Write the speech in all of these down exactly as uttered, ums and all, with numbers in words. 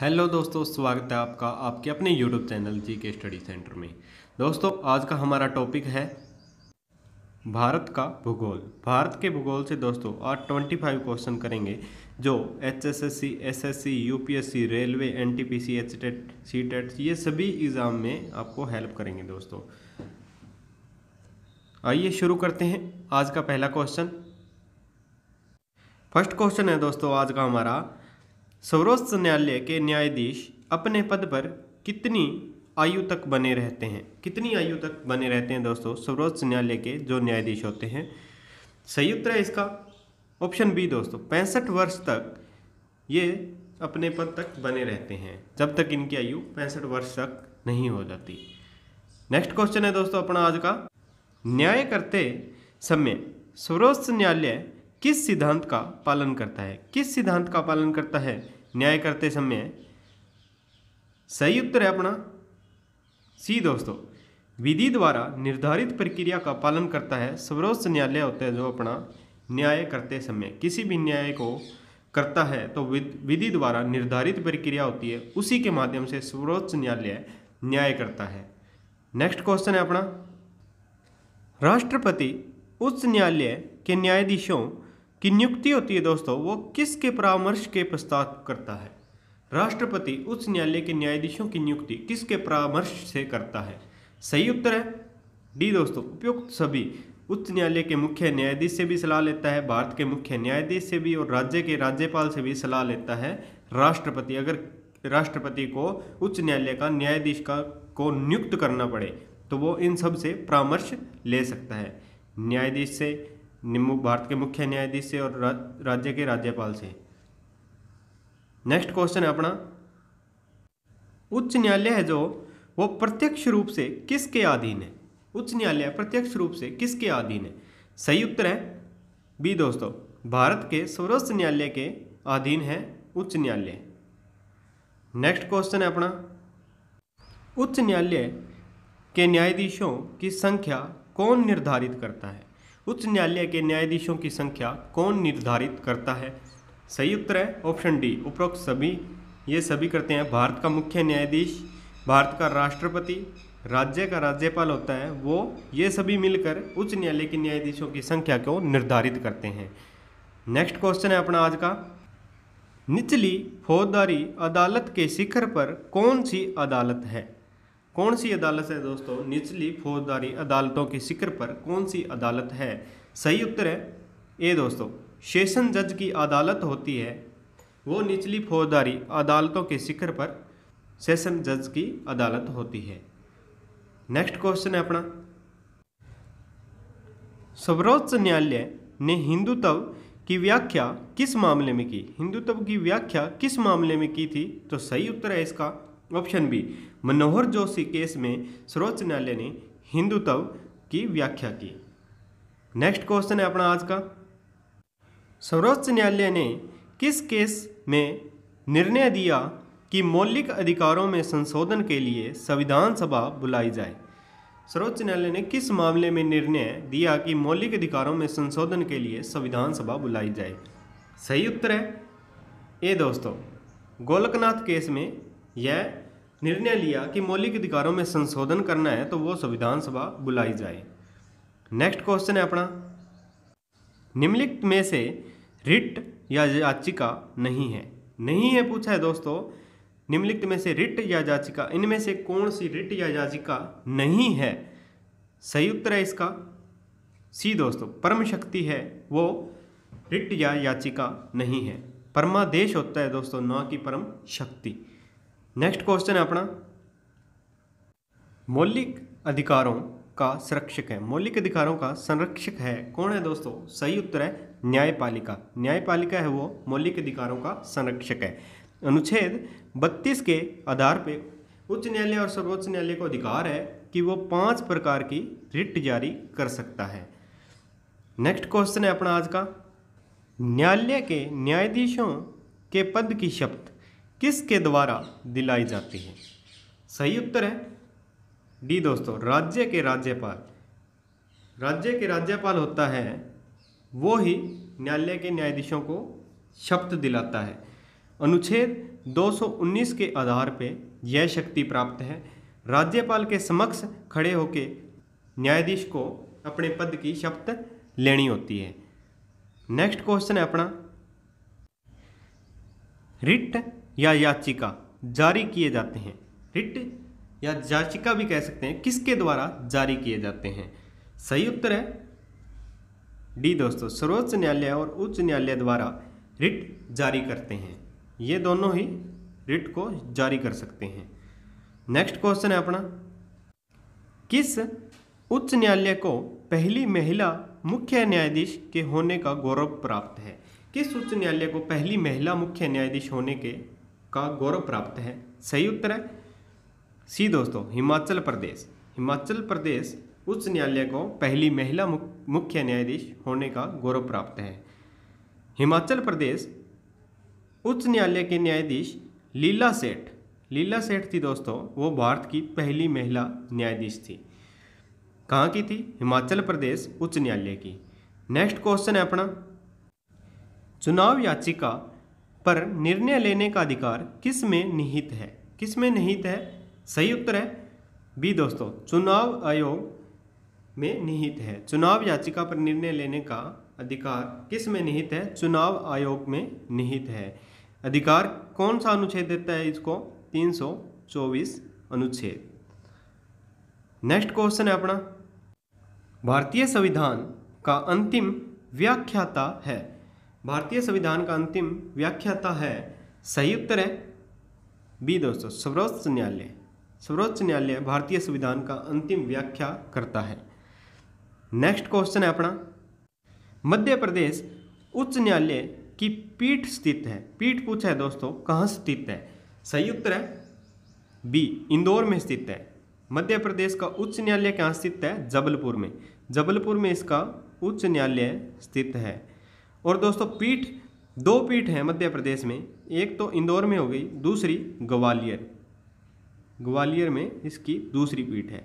Hello दोस्तों, स्वागत है आपका आपके अपने यूट्यूब चैनल जी के स्टडी सेंटर में। दोस्तों, आज का हमारा टॉपिक है भारत का भूगोल। भारत के भूगोल से दोस्तों आज पच्चीस क्वेश्चन करेंगे जो H S S C, S S C, U P S C, railway, N T P C, H TET, C TET ये सभी एग्ज़ाम में आपको हेल्प करेंगे। दोस्तों आइए शुरू करते हैं आज का पहला क्वेश्चन। फर्स्ट क्वेश्चन है दोस्तों आज का हमारा, सर्वोच्च न्यायालय के न्यायाधीश अपने पद पर कितनी आयु तक बने रहते हैं? कितनी आयु तक बने रहते हैं दोस्तों सर्वोच्च न्यायालय के जो न्यायाधीश होते हैं? सही उत्तर है इसका ऑप्शन बी दोस्तों, पैंसठ वर्ष तक ये अपने पद तक बने रहते हैं, जब तक इनकी आयु पैंसठ वर्ष तक नहीं हो जाती। नेक्स्ट क्वेश्चन है दोस्तों अपना आज का, न्याय करते समय सर्वोच्च न्यायालय किस सिद्धांत का पालन करता है? किस सिद्धांत का पालन करता है न्याय करते समय? सही उत्तर है अपना सी दोस्तों, विधि द्वारा निर्धारित प्रक्रिया का पालन करता है सर्वोच्च न्यायालय होता है जो अपना न्याय करते समय किसी भी न्याय को करता है तो विधि द्वारा निर्धारित प्रक्रिया होती है, उसी के माध्यम से सर्वोच्च न्यायालय न्याय करता है। नेक्स्ट क्वेश्चन है अपना, राष्ट्रपति उच्च न्यायालय के न्यायाधीशों की नियुक्ति होती है दोस्तों वो किसके परामर्श के पश्चात करता है? राष्ट्रपति उच्च न्यायालय के न्यायाधीशों की नियुक्ति किसके परामर्श से करता है? सही उत्तर है डी दोस्तों, उपयुक्त सभी। उच्च न्यायालय के मुख्य न्यायाधीश से भी सलाह लेता है, भारत के मुख्य न्यायाधीश से भी और राज्य के राज्यपाल से भी सलाह लेता है राष्ट्रपति, अगर राष्ट्रपति को उच्च न्यायालय का न्यायाधीश का को नियुक्त करना पड़े तो वो इन सब से परामर्श ले सकता है, न्यायाधीश से, भारत के मुख्य न्यायाधीश से और राज्य के राज्यपाल से। नेक्स्ट क्वेश्चन है अपना, उच्च न्यायालय है जो वो प्रत्यक्ष रूप से किसके अधीन है? उच्च न्यायालय प्रत्यक्ष रूप से किसके अधीन है? सही उत्तर है बी दोस्तों, भारत के सर्वोच्च न्यायालय के अधीन है उच्च न्यायालय। नेक्स्ट क्वेश्चन है अपना, उच्च न्यायालय के न्यायाधीशों की संख्या कौन निर्धारित करता है? उच्च न्यायालय के न्यायाधीशों की संख्या कौन निर्धारित करता है? सही उत्तर है ऑप्शन डी, उपरोक्त सभी। ये सभी करते हैं, भारत का मुख्य न्यायाधीश, भारत का राष्ट्रपति, राज्य का राज्यपाल होता है, वो ये सभी मिलकर उच्च न्यायालय के न्यायाधीशों की संख्या को निर्धारित करते हैं। नेक्स्ट क्वेश्चन है अपना आज का, निचली फौजदारी अदालत के शिखर पर कौन सी अदालत है? कौन सी अदालत है दोस्तों निचली फौजदारी अदालतों के शिखर पर कौन सी अदालत है? सही उत्तर है ए दोस्तों, सेशन जज की अदालत होती है वो निचली फौजदारी अदालतों के शिखर पर सेशन जज की अदालत होती है। नेक्स्ट क्वेश्चन है अपना, सर्वोच्च न्यायालय ने हिंदुत्व की व्याख्या किस मामले में की? हिंदुत्व की व्याख्या किस मामले में की थी? तो सही उत्तर है इसका option B, Manohar Joshi case में सर्वोच्च न्यायालय ने हिंदुत्व की व्याख्या की। नेक्स्ट क्वेश्चन है अपना आज का, सर्वोच्च न्यायालय ने किस केस में निर्णय दिया कि मौलिक अधिकारों में संशोधन के लिए संविधान सभा बुलाई जाए? सर्वोच्च न्यायालय ने किस मामले में निर्णय दिया कि मौलिक अधिकारों में संशोधन के लिए संविधान सभा बुलाई जाए? सही उत्तर है ए दोस्तों, गोलकनाथ केस में यह निर्णय लिया कि मौलिक अधिकारों में संशोधन करना है तो वो संविधान सभा बुलाई जाए। नेक्स्ट क्वेश्चन है अपना, निम्नलिखित में से रिट या याचिका नहीं है? नहीं है पूछा है दोस्तों, निम्नलिखित में से रिट या याचिका, इनमें से कौन सी रिट या याचिका नहीं है? सही उत्तर है इसका सी दोस्तों, परम शक्ति है वो रिट या याचिका नहीं है, परमादेश होता है दोस्तों ना कि परम शक्ति। नेक्स्ट क्वेश्चन है अपना, मौलिक अधिकारों का संरक्षक है? मौलिक अधिकारों का संरक्षक है कौन है दोस्तों? सही उत्तर है न्यायपालिका, न्यायपालिका है वो मौलिक अधिकारों का संरक्षक है। अनुच्छेद बत्तीस के आधार पे उच्च न्यायालय और सर्वोच्च न्यायालय को अधिकार है कि वो पांच प्रकार की रिट जारी कर सकता है। नेक्स्ट क्वेश्चन है अपना आज का, न्यायालय के न्यायाधीशों के पद की शपथ किसके द्वारा दिलाई जाती है? सही उत्तर है डी दोस्तों, राज्य के राज्यपाल, राज्य के राज्यपाल होता है वो ही न्यायालय के न्यायाधीशों को शपथ दिलाता है। अनुच्छेद दो सौ उन्नीस के आधार पर यह शक्ति प्राप्त है राज्यपाल के समक्ष खड़े होकर न्यायाधीश को अपने पद की शपथ लेनी होती है। नेक्स्ट क्वेश्चन है अपना, रिट या याचिका जारी किए जाते हैं। रिट या याचिका भी कह सकते हैं, किसके द्वारा जारी किए जाते हैं? सही उत्तर है डी दोस्तों, सर्वोच्च न्यायालय और उच्च न्यायालय द्वारा रिट जारी करते हैं। ये दोनों ही रिट को जारी कर सकते हैं। नेक्स्ट क्वेश्चन है अपना, किस उच्च न्यायालय को पहली महिला मुख्य न्यायाधीश के होने का गौरव प्राप्त है? किस उच्च न्यायालय को पहली महिला मुख्य न्यायाधीश होने के का गौरव प्राप्त है? सही उत्तर है सी दोस्तों, हिमाचल प्रदेश। हिमाचल प्रदेश उच्च न्यायालय को पहली महिला मुख्य न्यायाधीश होने का गौरव प्राप्त है। हिमाचल प्रदेश उच्च न्यायालय के न्यायाधीश लीला सेठ, लीला सेठ थी दोस्तों, वो भारत की पहली महिला न्यायाधीश थी। कहाँ की थी? हिमाचल प्रदेश उच्च न्यायालय की। नेक्स्ट क्वेश्चन है अपना, चुनाव याचिका पर निर्णय लेने का अधिकार किस में निहित है? किस में निहित है? सही उत्तर है बी दोस्तों, चुनाव आयोग में निहित है। चुनाव याचिका पर निर्णय लेने का अधिकार किस में निहित है? चुनाव आयोग में निहित है। अधिकार कौन सा अनुच्छेद देता है इसको? तीन सौ चौबीस अनुच्छेद। नेक्स्ट क्वेश्चन है अपना, भारतीय संविधान का अंतिम व्याख्याता है। भारतीय संविधान का अंतिम व्याख्याता है, सही उत्तर है बी दोस्तों, सर्वोच्च न्यायालय। सर्वोच्च न्यायालय भारतीय संविधान का अंतिम व्याख्या करता है। नेक्स्ट क्वेश्चन है अपना, मध्य प्रदेश उच्च न्यायालय की पीठ स्थित है। पीठ पूछा है दोस्तों, कहाँ स्थित है? सही उत्तर है बी, इंदौर में स्थित है। मध्य प्रदेश का उच्च न्यायालय कहाँ स्थित है? जबलपुर में। जबलपुर में इसका उच्च न्यायालय स्थित है। और दोस्तों पीठ, दो पीठ है मध्य प्रदेश में, एक तो इंदौर में हो गई, दूसरी ग्वालियर, ग्वालियर में इसकी दूसरी पीठ है।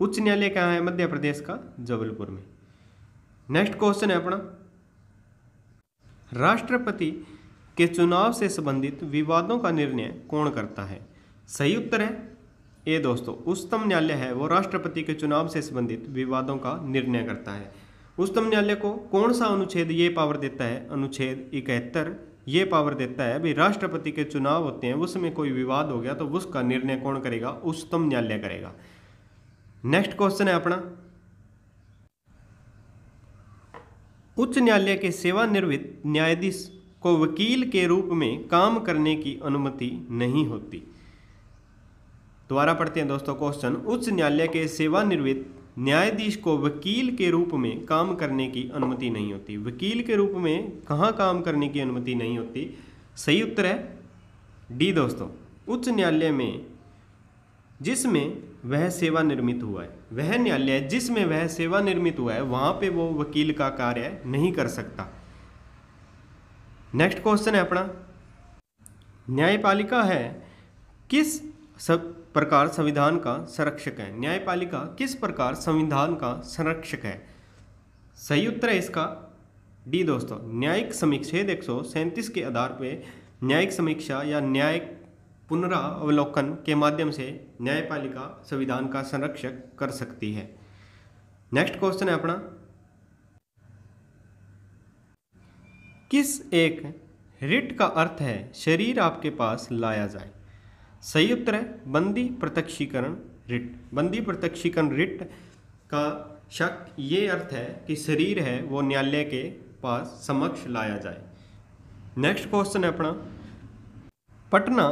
उच्च न्यायालय कहाँ है मध्य प्रदेश का? जबलपुर में। नेक्स्ट क्वेश्चन है अपना, राष्ट्रपति के चुनाव से संबंधित विवादों का निर्णय कौन करता है? सही उत्तर है ए दोस्तों, उच्चतम न्यायालय है, वो राष्ट्रपति के चुनाव से संबंधित विवादों का निर्णय करता है। उच्चतम न्यायालय को कौन सा अनुच्छेद ये पावर देता है? अनुच्छेद इकहत्तर ये पावर देता है भाई, राष्ट्रपति के चुनाव होते हैं, उसमें कोई विवाद हो गया तो उसका निर्णय कौन करेगा? उच्चतम न्यायालय करेगा। नेक्स्ट क्वेश्चन है अपना, उच्च न्यायालय के सेवानिवृत्त न्यायाधीश को वकील के रूप में काम करने की अनुमति नहीं होती। द्वारा पढ़ते हैं दोस्तों क्वेश्चन, उच्च न्यायालय के सेवानिवृत्त न्यायाधीश को वकील के रूप में काम करने की अनुमति नहीं होती। वकील के रूप में कहाँ काम करने की अनुमति नहीं होती? सही उत्तर है डी दोस्तों, उच्च न्यायालय में जिसमें वह सेवानिवृत्त हुआ है, वह न्यायालय जिसमें वह सेवानिवृत्त हुआ है वहाँ पे वो वकील का कार्य नहीं कर सकता। नेक्स्ट क्वेश्चन है अपना, न्यायपालिका है किस सब प्रकार संविधान का संरक्षक है? न्यायपालिका किस प्रकार संविधान का संरक्षक है? सही उत्तर है इसका डी दोस्तों, न्यायिक समीक्षेद एक सौ सैंतीस के आधार पर न्यायिक समीक्षा या न्यायिक पुनरावलोकन के माध्यम से न्यायपालिका संविधान का संरक्षक कर सकती है। नेक्स्ट क्वेश्चन है अपना, किस एक रिट का अर्थ है शरीर आपके पास लाया जाए? सही उत्तर है बंदी प्रत्यक्षीकरण रिट। बंदी प्रत्यक्षीकरण रिट का शक ये अर्थ है कि शरीर है वो न्यायालय के पास समक्ष लाया जाए। नेक्स्ट क्वेश्चन है अपना, पटना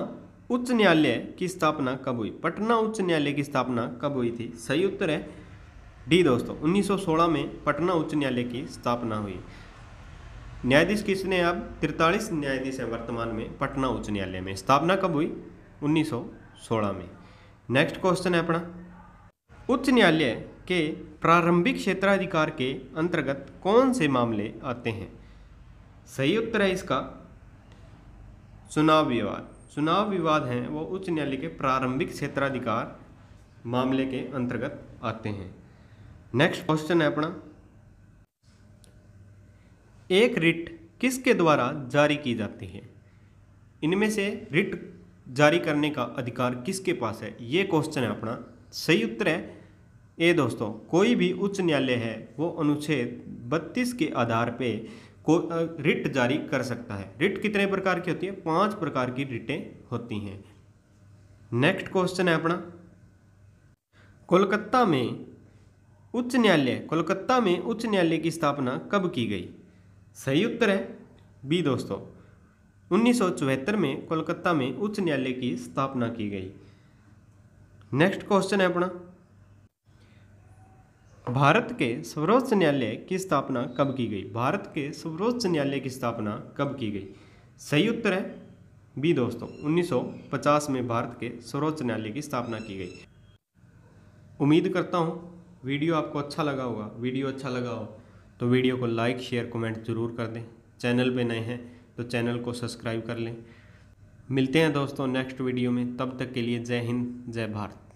उच्च न्यायालय की स्थापना कब हुई? पटना उच्च न्यायालय की स्थापना कब हुई थी? सही उत्तर है डी दोस्तों, उन्नीस सौ सोलह में पटना उच्च न्यायालय की स्थापना हुई। न्यायाधीश किसने? अब तिरतालीस न्यायाधीश हैं वर्तमान में पटना उच्च न्यायालय में। स्थापना कब हुई? उन्नीस सौ सोलह में। नेक्स्ट क्वेश्चन है अपना, उच्च न्यायालय के प्रारंभिक क्षेत्राधिकार के अंतर्गत कौन से मामले आते हैं? सही उत्तर है इसका चुनाव विवाद। चुनाव विवाद हैं वो उच्च न्यायालय के प्रारंभिक क्षेत्राधिकार मामले के अंतर्गत आते हैं। नेक्स्ट क्वेश्चन है अपना, एक रिट किसके द्वारा जारी की जाती है? इनमें से रिट जारी करने का अधिकार किसके पास है, ये क्वेश्चन है अपना। सही उत्तर है ए दोस्तों, कोई भी उच्च न्यायालय है वो अनुच्छेद बत्तीस के आधार पे को रिट जारी कर सकता है। रिट कितने प्रकार की होती है? पांच प्रकार की रिटें होती हैं। नेक्स्ट क्वेश्चन है अपना, कोलकाता में उच्च न्यायालय कोलकाता में उच्च न्यायालय की स्थापना कब की गई? सही उत्तर है बी दोस्तों, उन्नीस सौ चौहत्तर में कोलकाता में उच्च न्यायालय की स्थापना की गई। नेक्स्ट क्वेश्चन है अपना, भारत के सर्वोच्च न्यायालय की स्थापना कब की गई? भारत के सर्वोच्च न्यायालय की स्थापना कब की गई? सही उत्तर है बी दोस्तों, उन्नीस सौ पचास में भारत के सर्वोच्च न्यायालय की स्थापना की गई। उम्मीद करता हूँ वीडियो आपको अच्छा लगा होगा। वीडियो अच्छा लगा हो तो वीडियो को लाइक, शेयर, कमेंट जरूर कर दें। चैनल पे नए हैं तो चैनल को सब्सक्राइब कर लें। मिलते हैं दोस्तों नेक्स्ट वीडियो में, तब तक के लिए जय हिंद, जय भारत।